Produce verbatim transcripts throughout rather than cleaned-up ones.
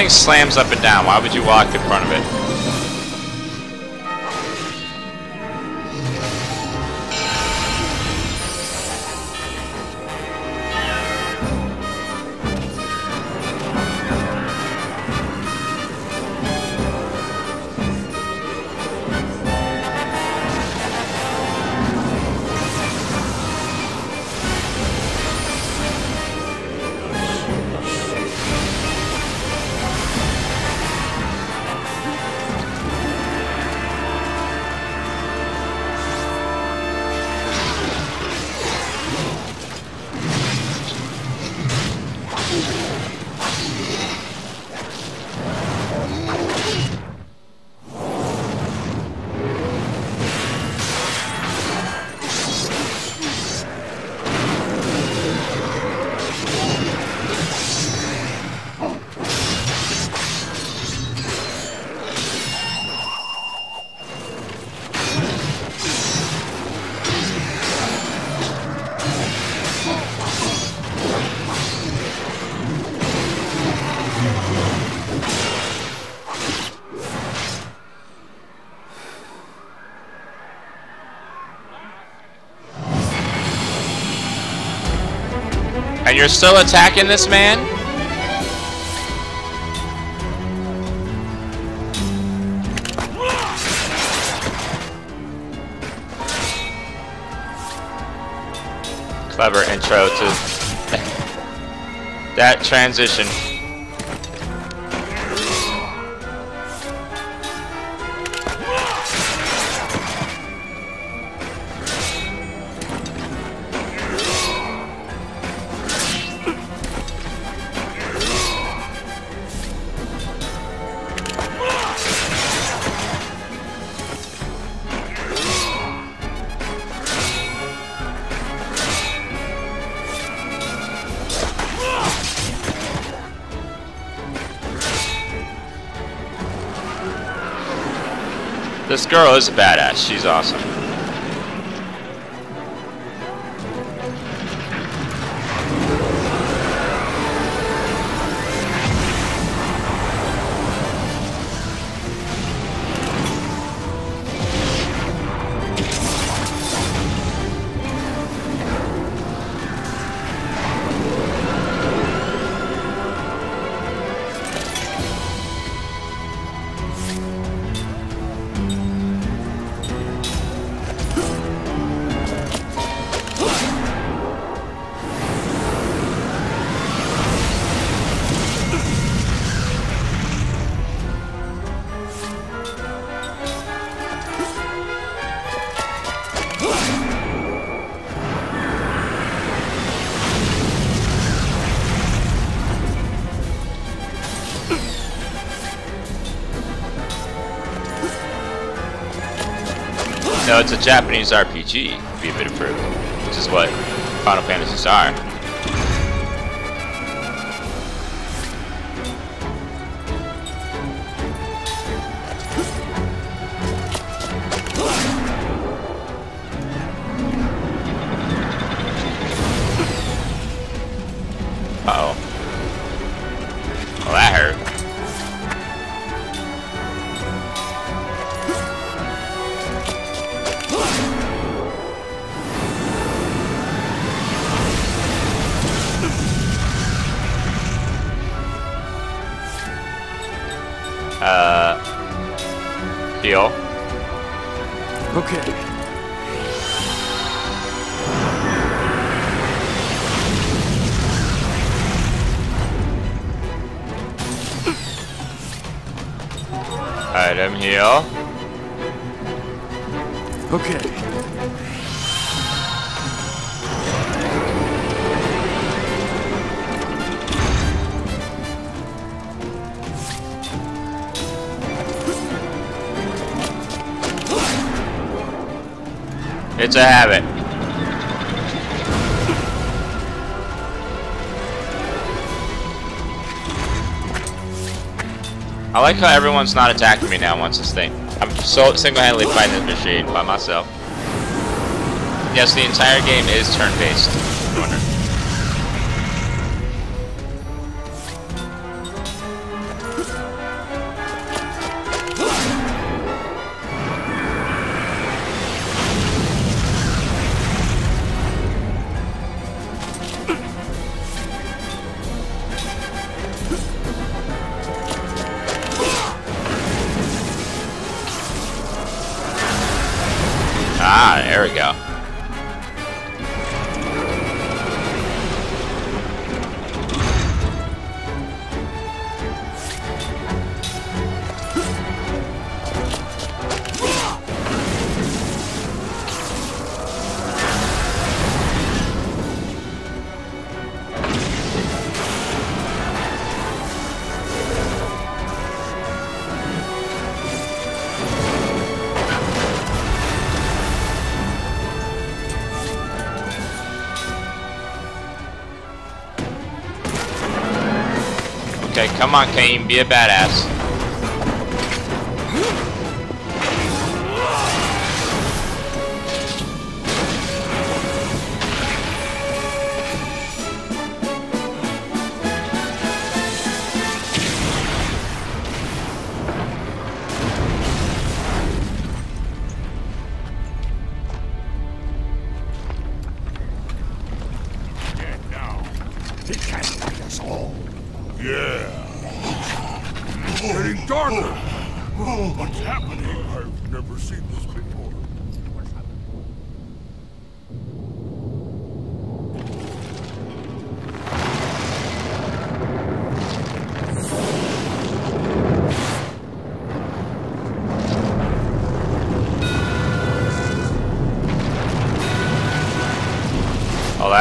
thing slams up and down. Why would you walk in front of it? And you're still attacking this man? Clever intro to that transition. This girl is a badass. She's awesome. No, it's a Japanese R P G, to be a bit of proof, which is what Final Fantasies are. Uh-oh. Well, that hurt. Uh, heal. Okay. Item heal. Okay. It's a habit. I like how everyone's not attacking me now once this thing. I'm so single-handedly fighting this machine by myself. Yes, the entire game is turn-based. Ah, there we go. Come on, Kaim, be a badass.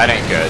That ain't good.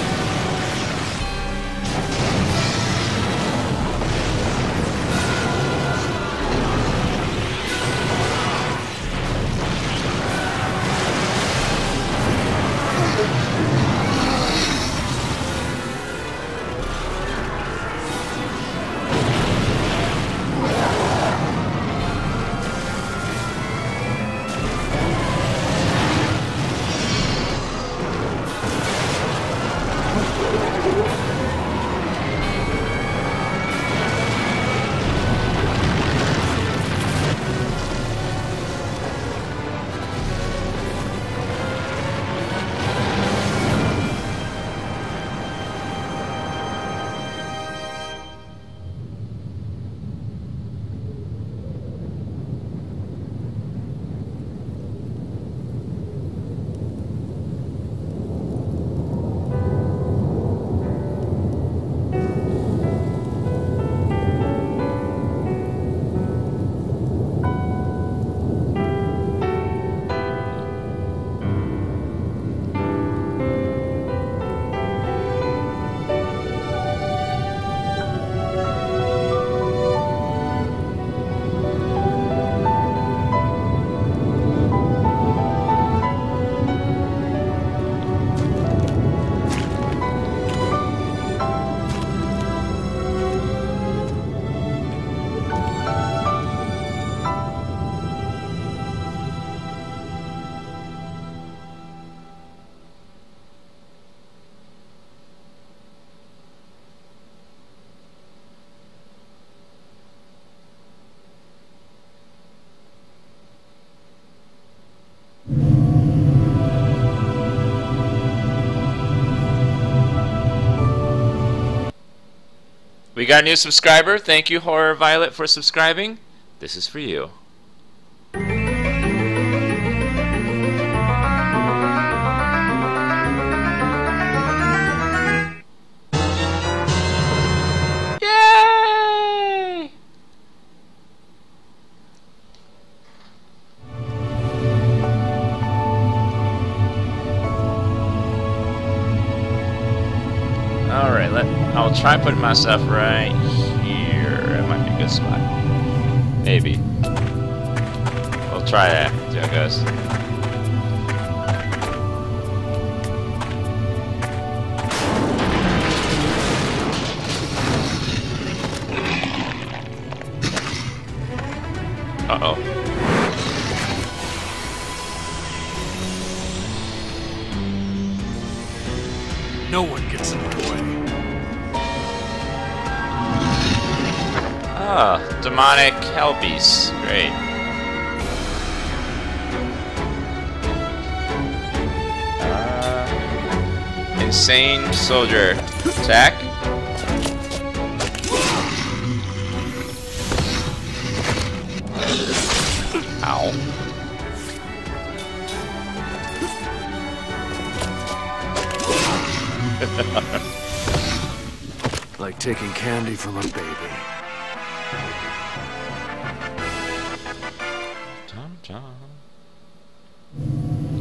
We got a new subscriber. Thank you, Horror Violet, for subscribing. This is for you. Yay! All right, let I'll try putting myself right here. It might be a good spot. Maybe. We'll try that. See how it goes. Uh-oh. No one gets in my way. Ah, oh, Demonic Hellbeast. Great. Uh, Insane Soldier. Attack. Ow. Like taking candy from a baby.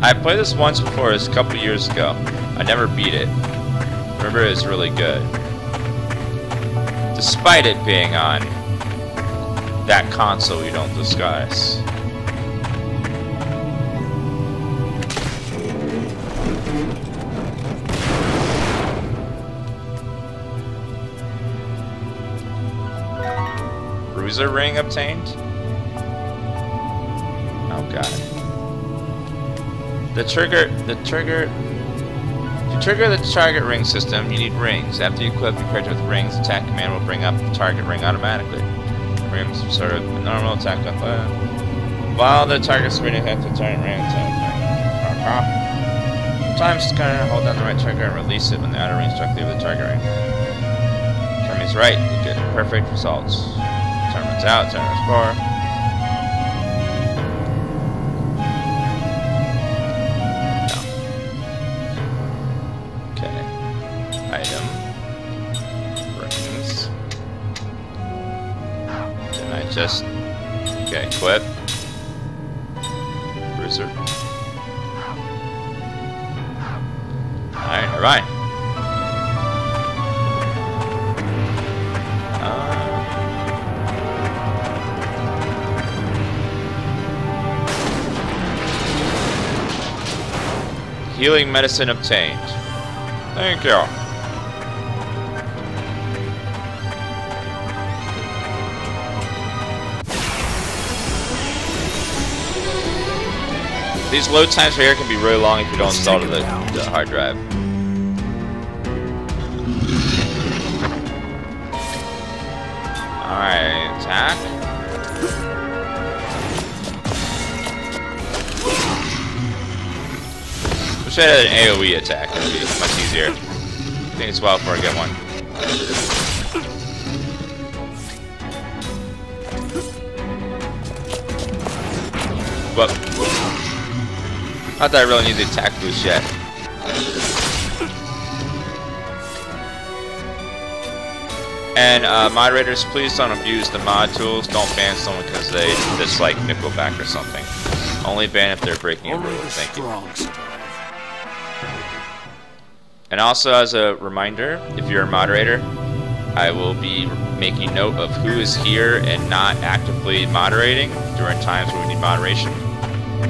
I played this once before, it was a couple years ago. I never beat it. Remember, it was really good. Despite it being on that console we don't discuss. Bruiser ring obtained? Oh god. The trigger, the trigger, to trigger the target ring system, you need rings. After you equip your character with rings, attack command will bring up the target ring automatically. Rings sort of normal attack up. Uh, while the target screen affects the target ring, attack. Sometimes it's kind of hold down the right trigger and release it when the outer ring is directly over the target ring. Termin's right, you get perfect results. Termin's out, termin's four. Just okay, equip. Bruiser. Alright, alright. Uh, healing medicine obtained. Thank you. These load times right here can be really long if you don't install to the, the hard drive. Alright, attack. Wish I had an AoE attack, that would be much easier. I think it's wild for a good one. Whoop. Not that I really need the attack boost yet. And uh, moderators, please don't abuse the mod tools. Don't ban someone because they dislike Nickelback or something. Only ban if they're breaking a rule. Thank you. And also, as a reminder, if you're a moderator, I will be making note of who is here and not actively moderating during times where we need moderation.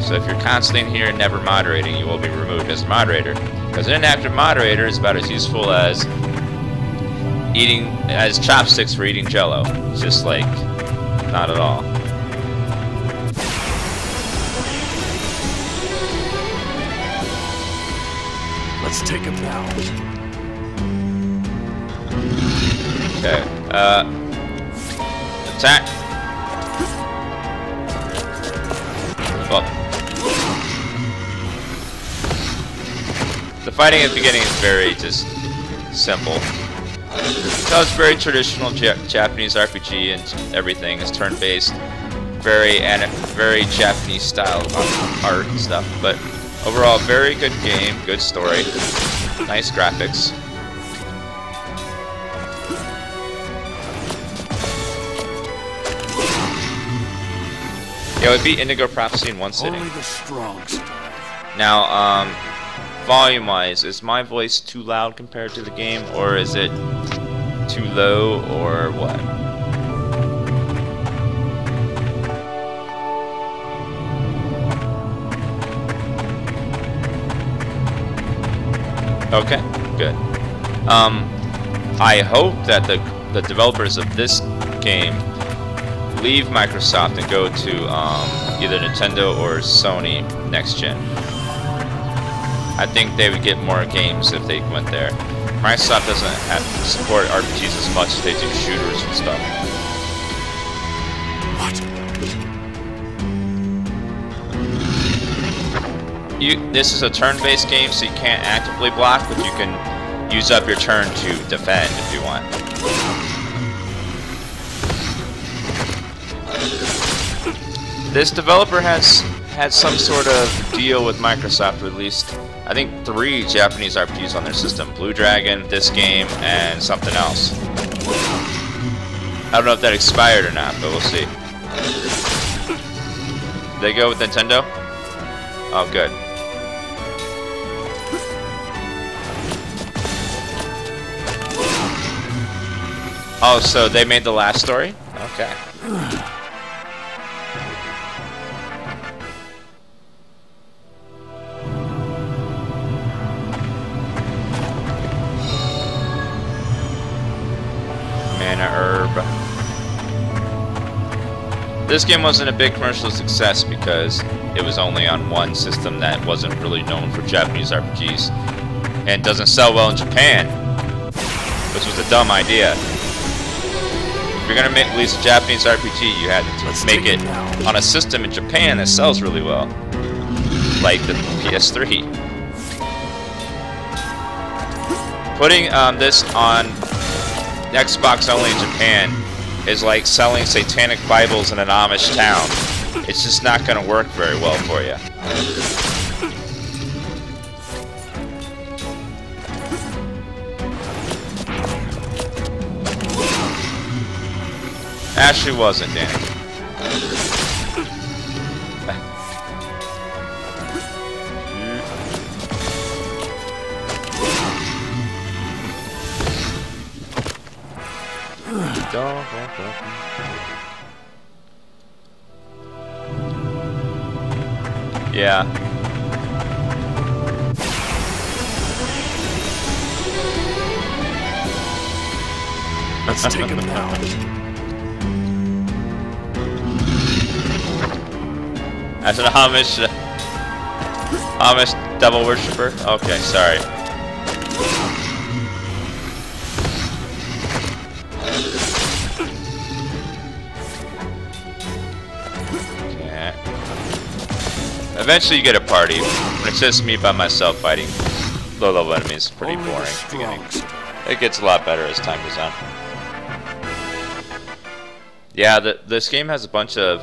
So if you're constantly in here and never moderating, you will be removed as a moderator. Because an inactive moderator is about as useful as eating as chopsticks for eating jello. It's just like not at all. Let's take him down. Okay. Uh attack. The fighting at the beginning is very just simple. So it's very traditional ja Japanese R P G and everything is turn-based, very very Japanese style art and stuff. But overall, very good game, good story, nice graphics. Yeah, we beat Indigo Prophecy in one sitting. Now, um. volume-wise, is my voice too loud compared to the game, or is it too low, or what? Okay, good. Um, I hope that the the developers of this game leave Microsoft and go to um, either Nintendo or Sony next gen. I think they would get more games if they went there. Microsoft doesn't have to support R P Gs as much as they do shooters and stuff. What? You, this is a turn-based game, so you can't actively block, but you can use up your turn to defend if you want. This developer has had some sort of deal with Microsoft, or at least I think three Japanese R P Gs on their system: Blue Dragon, this game, and something else. I don't know if that expired or not, but we'll see. They go with Nintendo? Oh, good. Oh, so they made the last story? Okay. Mana Herb. This game wasn't a big commercial success because it was only on one system that wasn't really known for Japanese R P Gs and doesn't sell well in Japan, which was a dumb idea. If you're gonna make, release a Japanese R P G, you had to Let's make it on a system in Japan that sells really well, like the P S three. Putting um, this on Xbox only in Japan is like selling satanic Bibles in an Amish town. It's just not gonna work very well for you. Actually wasn't, Danny. Yeah. Let's take him now. As an Amish, uh, Amish devil worshiper? Okay, sorry. Yeah. Eventually you get a party. When it's just me by myself fighting low-level enemies, it's pretty boring at the beginning. It gets a lot better as time goes on. Yeah, the, this game has a bunch of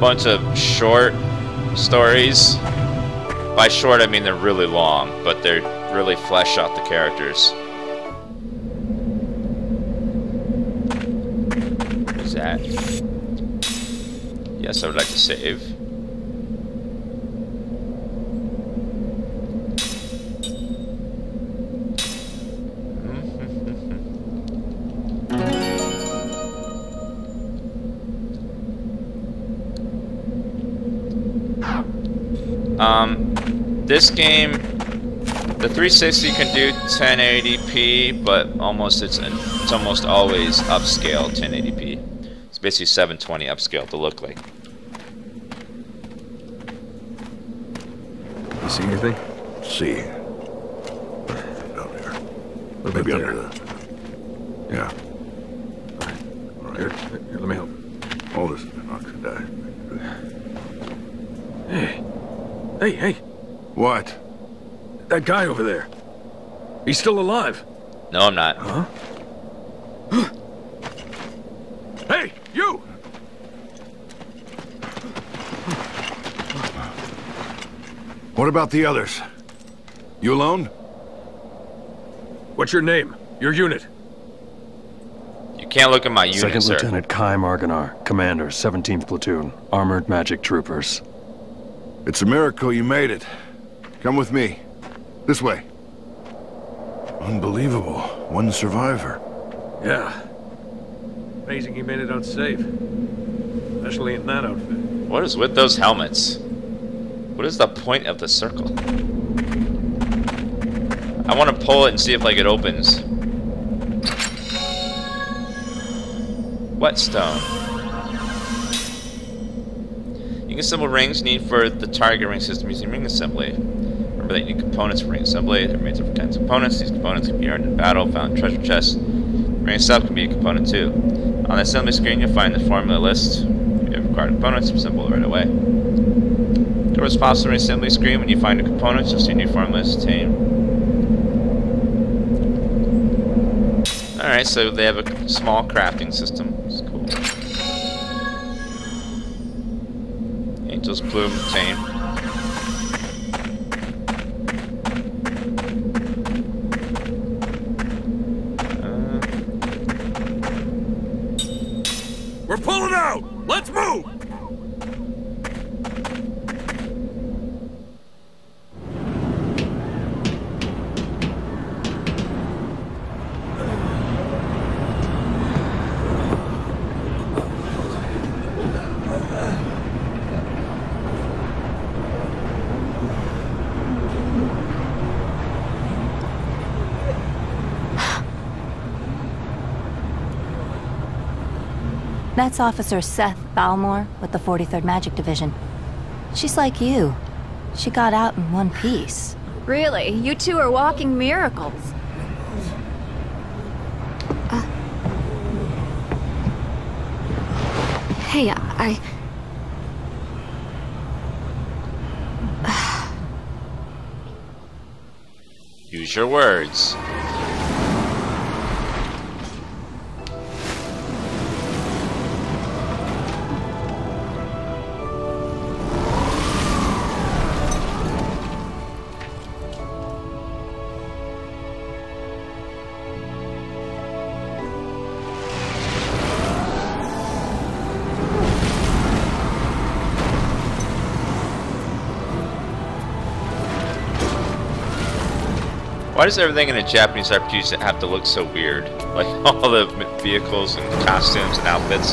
bunch of short stories. By short I mean they're really long, but they're really flesh out the characters. What is that? Yes, I would like to save. Um, this game, the three sixty can do ten eighty p, but almost it's an, it's almost always upscale ten eighty p. It's basically seven twenty upscale to look like. You see anything? Let's see. Down there. Look maybe under the. Yeah. All right. All right. Here, here, let me help. All this has been oxidized. Hey. Hey, hey. What? That guy over there. He's still alive. No, I'm not. Huh? Hey, you! What about the others? You alone? What's your name? Your unit? You can't look at my unit, Second sir. Lieutenant Kaim Argonar, Commander, seventeenth Platoon, Armored Magic Troopers. It's a miracle you made it. Come with me. This way. Unbelievable. One survivor. Yeah. Amazing he made it out safe. Especially in that outfit. What is with those helmets? What is the point of the circle? I want to pull it and see if like it opens. Whetstone. You can assemble rings need for the target ring system using ring assembly. Remember that you need components for ring assembly. They're made of different kinds of components. These components can be earned in battle, found in treasure chests. Ring itself can be a component too. On the assembly screen, you'll find the formula list. If you have required components, assemble it right away. Towards the possible ring assembly screen, when you find a component, you'll see a new formula list. Alright, so they have a small crafting system. It's cool. Angel's Plume, Tame. That's Officer Seth Balmore with the forty-third Magic Division. She's like you. She got out in one piece. Really? You two are walking miracles. Uh, hey, I... Use your words. Why does everything in a Japanese R P G have to look so weird? Like all the vehicles and costumes and outfits.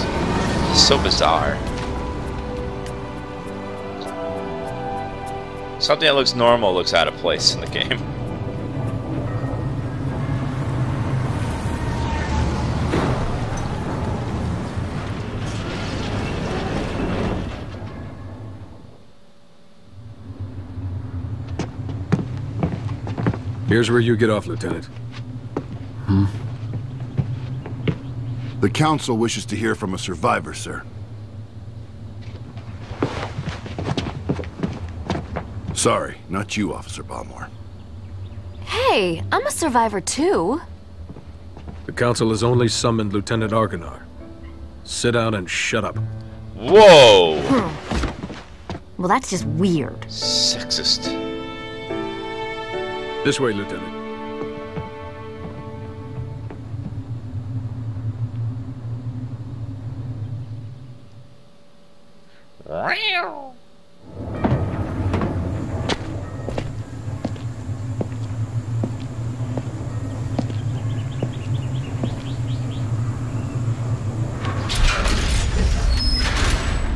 It's so bizarre. Something that looks normal looks out of place in the game. Here's where you get off, Lieutenant. Hmm? The Council wishes to hear from a survivor, sir. Sorry, not you, Officer Balmore. Hey, I'm a survivor too. The Council has only summoned Lieutenant Argonar. Sit down and shut up. Whoa! Hmm. Well, that's just weird. Sexist. This way, Lieutenant.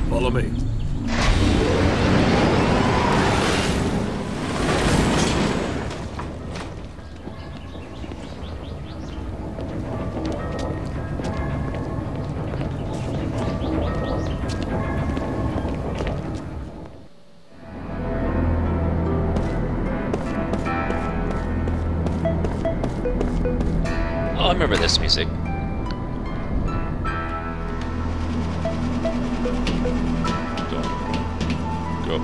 Follow me. Remember this music. Go. Go.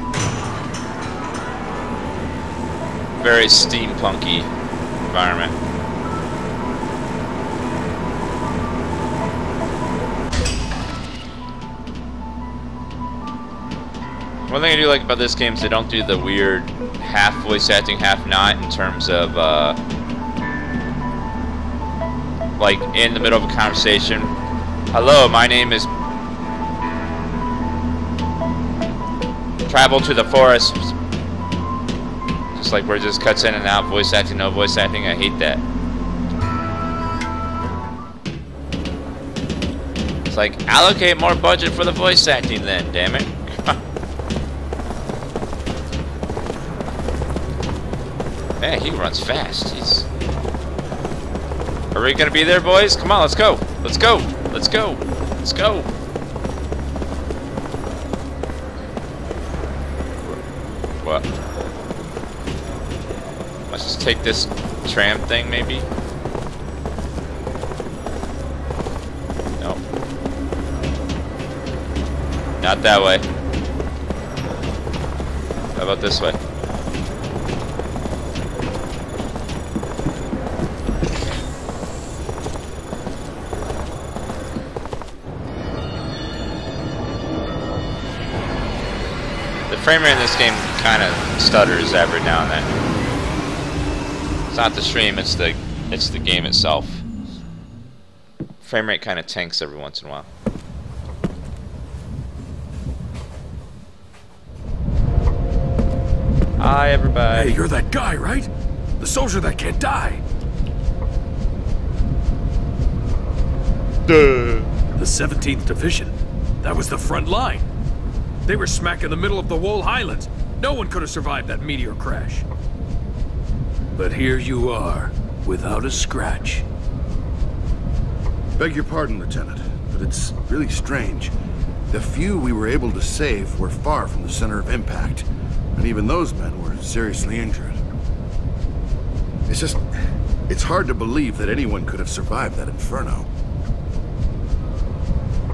Very steampunky environment. One thing I do like about this game is they don't do the weird half voice acting, half not in terms of uh, like in the middle of a conversation. Hello, my name is... Travel to the forest. Just like where it just cuts in and out, voice acting, no voice acting. I hate that. It's like, allocate more budget for the voice acting then, damn it. Man, he runs fast. He's... Are we gonna be there, boys? Come on, let's go. Let's go. Let's go. Let's go. What? Let's just take this tram thing, maybe? No. Not that way. How about this way? The frame rate in this game kind of stutters every now and then. It's not the stream, it's the it's the game itself. Frame rate kind of tanks every once in a while. Hi, everybody. Hey, you're that guy, right? The soldier that can't die. Duh. The seventeenth Division. That was the front line. They were smack in the middle of the Wool Highlands. No one could have survived that meteor crash. But here you are, without a scratch. Beg your pardon, Lieutenant. but it's really strange. The few we were able to save were far from the center of impact, and even those men were seriously injured. It's just... it's hard to believe that anyone could have survived that inferno.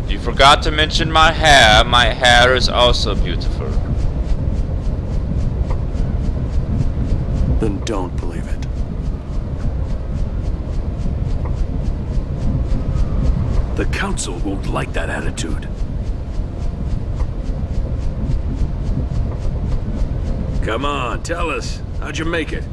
You forgot to mention my hair. My hair is also beautiful. Then don't believe it. The council won't like that attitude. Come on, tell us. How'd you make it?